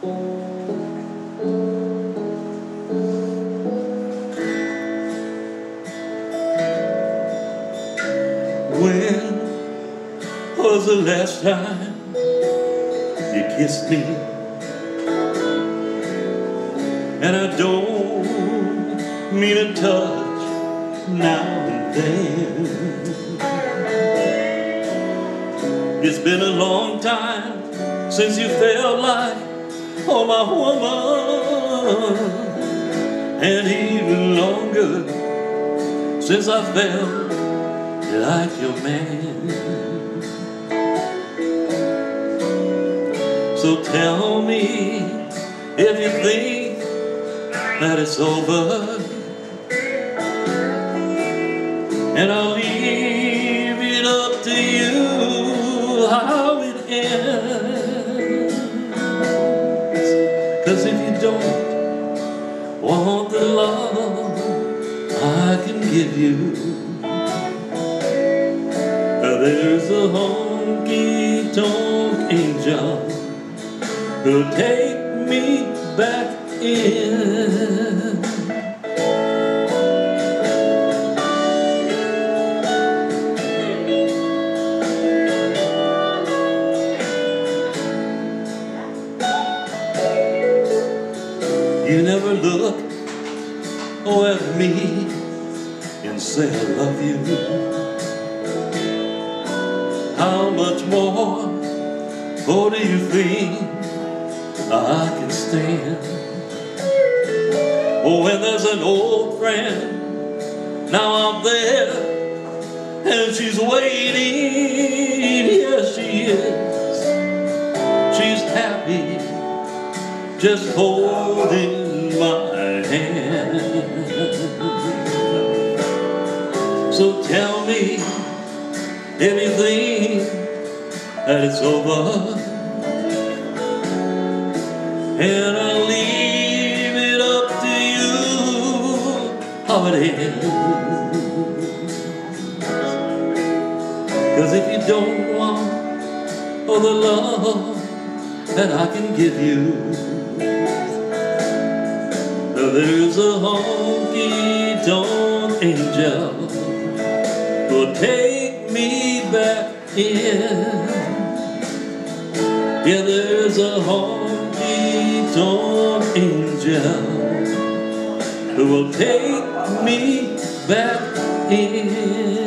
When was the last time you kissed me? And I don't mean a touch now and then. It's been a long time since you felt like, oh, my woman, and even longer since I felt like your man. So tell me if you think that it's over, and I'll leave it up to you how it ends. 'Cause if you don't want the love I can give you, there's a honky tonk angel who'll take me back in. You never look at me and say I love you. How much more, oh, do you think I can stand? Oh, when there's an old friend, now I'm there, and she's waiting, yes she is. She's happy, just holding my hand. So tell me anything that it's over, and I'll leave it up to you how it ends. 'Cause if you don't want all the love that I can give you, there's a honky tonk angel who'll take me back in. Yeah, there's a honky tonk angel who will take me back in.